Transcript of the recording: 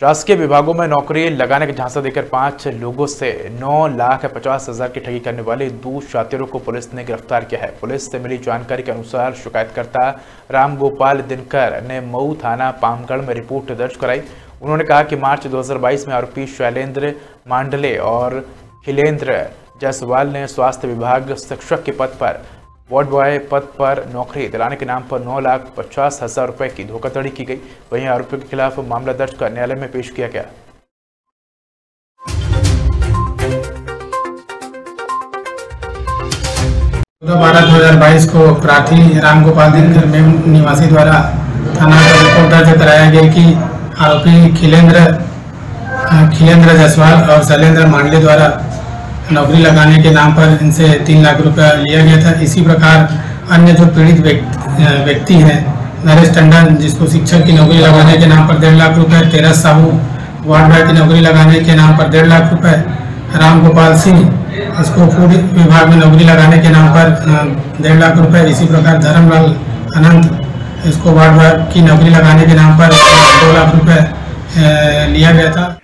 शासकीय विभागों में नौकरी लगाने का झांसा देकर 5 लोगों से 9,50,000 की ठगी करने वाले 2 शातिरों को पुलिस ने गिरफ्तार किया है। पुलिस से मिली जानकारी के अनुसार शिकायतकर्ता राम गोपाल दिनकर ने मऊ थाना पामगढ़ में रिपोर्ट दर्ज कराई। उन्होंने कहा कि मार्च 2022 में आरोपी शैलेंद्र मांडले और खिलेंद्र जायसवाल ने स्वास्थ्य विभाग शिक्षक के पद पर वार्ड बॉय पद पर नौकरी दिलाने के नाम पर 9,50,000 रुपए की धोखाधड़ी की गई। वहीं आरोपियों के खिलाफ मामला दर्ज कर न्यायालय में पेश किया गया। बारह 2022 को अपराधी राम गोपाल दिनकर निवासी द्वारा थाना पर रिपोर्ट दर्ज कराया गया कि आरोपी खिलेंद्र जायसवाल और शैलेंद्र मांडले द्वारा नौकरी लगाने के नाम पर इनसे 3 लाख रुपया लिया गया था। इसी प्रकार अन्य जो पीड़ित व्यक्ति हैं, नरेश टंडन जिसको शिक्षक की नौकरी लगाने के नाम पर 1.5 लाख रुपये, तेरस साहू वार्ड बॉय की नौकरी लगाने के नाम पर 1.5 लाख रुपये, राम गोपाल सिंह इसको फूड विभाग में नौकरी लगाने के नाम पर 1.5 लाख रुपये, इसी प्रकार धरमलाल आनंद इसको वार्ड बॉय की नौकरी लगाने के नाम पर 2 लाख रुपये लिया गया था।